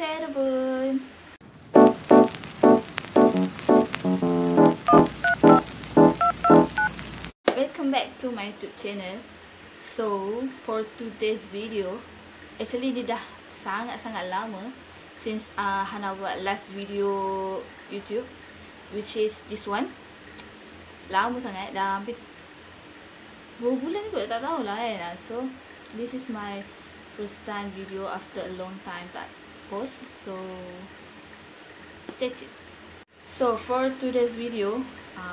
안녕하세요 여러분. Welcome back to my YouTube channel. So for today's video, actually dia dah sangat-sangat lama since Hana buat last video YouTube, which is this one. Lama sangat, dah hampir 2 bulan kot, tak tahulah kan. So this is my first time video after a long time tak post, so stay tuned. So for today's video,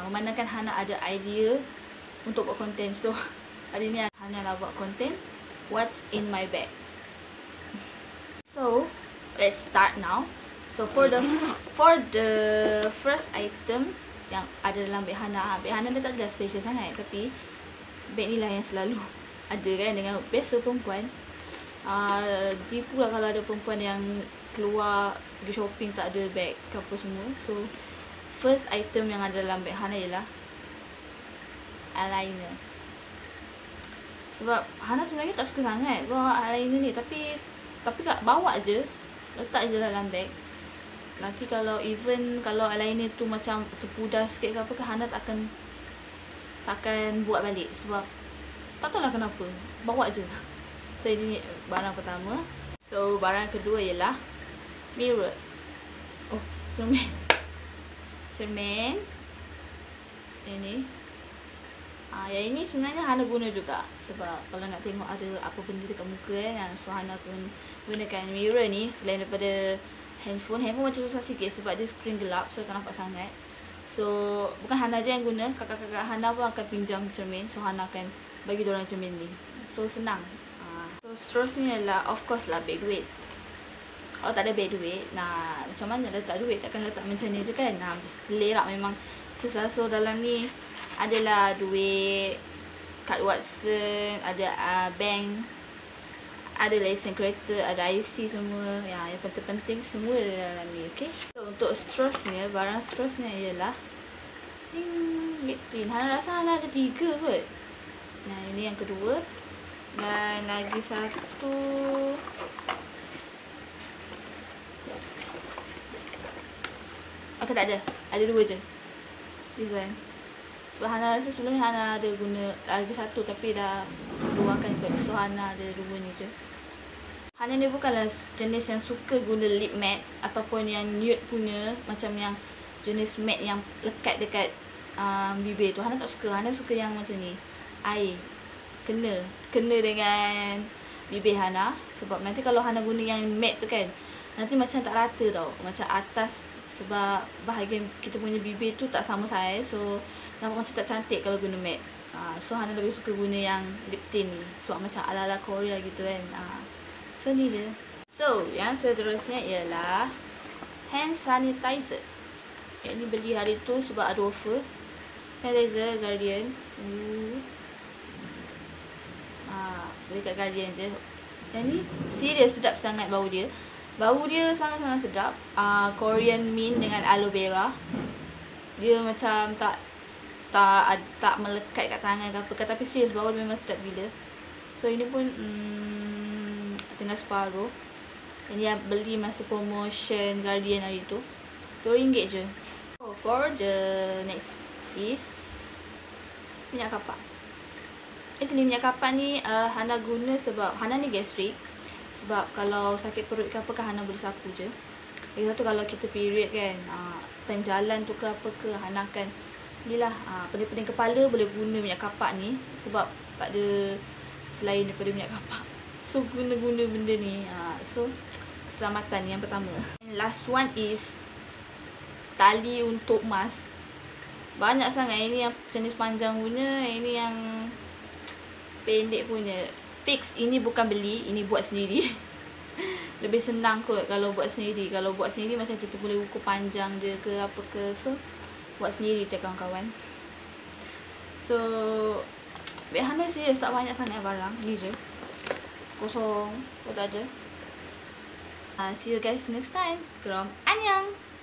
memandangkan Hana ada idea untuk buat konten, so hari ni Hana lah buat konten what's in my bag. So let's start now. So for the first item yang ada dalam beg Hana dia tak ada special sangat, tapi beg ni lah yang selalu ada kan dengan biasa perempuan. Dia pula kalau ada perempuan yang keluar pergi shopping tak ada beg ke apa semua. So first item yang ada dalam beg Hana ialah eyeliner. Sebab Hana sebenarnya tak suka sangat bawa eyeliner ni, tapi tak bawa je, letak je dalam beg. Nanti kalau even kalau eyeliner tu macam terpudar sikit ke apa ke, Hana takkan buat balik sebab tak tahulah kenapa, bawa je. So ini barang pertama. So barang kedua ialah mirror. Oh, cermin. Ini yang ini sebenarnya Hana guna juga sebab kalau nak tengok ada apa benda dekat muka kan. So Hana gunakan mirror ni selain daripada handphone macam susah sikit sebab dia screen gelap, so tak nampak sangat. So bukan Hana je yang guna, kakak-kakak Hana pun akan pinjam cermin, so Hana akan bagi diorang cermin ni. So senang. So seterusnya ialah of course lah beg duit. Kalau tak ada beg duit, nah macam mana letak duit, takkan letak macam ni je kan. Nah selerak memang susah. So dalam ni adalah duit, kad Watson, ada bank, ada lesen kereta, ada IC semua. Ya, yang penting-penting semua dalam ni, okey. So untuk seterusnya, barang seterusnya ialah lip tint. Hana rasa Hana ada 3 kot. Nah, ini yang kedua. Dan lagi satu. Okey, tak ada. Ada 2 je. This one. So Hana rasa sebelum ni Hana ada guna lagi satu tapi dah keluarkan kot. So Hana ada 2 ni je. Hana ni bukanlah jenis yang suka guna lip matte ataupun yang nude punya, macam yang jenis matte yang lekat dekat bibir tu. Hana tak suka. Hana suka yang macam ni. Air kena dengan bibir Hana sebab nanti kalau Hana guna yang matte tu kan, nanti macam tak rata tau. Macam atas sebab bahagian kita punya bibir tu tak sama saiz, so nampak macam tak cantik kalau guna matte. So Hana lebih suka guna yang lip tint ni sebab macam ala-ala Korea gitu kan. So ni je. So yang seterusnya ialah hand sanitizer. Yang ni beli hari tu sebab ada offer. Sanitizer Guardian. Beli kat Guardian je. Yang ni serius sedap sangat bau dia. Bau dia sangat-sangat sedap. Korean mint dengan aloe vera. Dia macam tak melekat kat tangan ke apa ke, tapi serius bau memang sedap gila. So ini pun tengah separuh. Ini yang beli masa promotion Guardian hari tu, RM2 je. So for the next is minyak kapak. Actually minyak kapak ni Hana guna sebab Hana ni gastrik. Sebab kalau sakit perut ke apa ke, Hana boleh sapu je. Lagi satu kalau kita period kan, time jalan tu ke apa ke, Hana akan inilah pening-pening kepala, boleh guna minyak kapak ni sebab tak ada selain daripada minyak kapak. So guna benda ni. So keselamatan yang pertama. And last one is tali untuk mask. Banyak sangat. Ini yang jenis panjang punya, ini yang pendek punya. Fix ini bukan beli, ini buat sendiri. Lebih senang kot kalau buat sendiri. Kalau buat sendiri macam kita boleh ukur panjang je ke apa ke. So buat sendiri je kawan-kawan. So beg Hana serius tak banyak sangat barang. Ni je. Kosong. Tak ada. See you guys next time. Krom Anyang.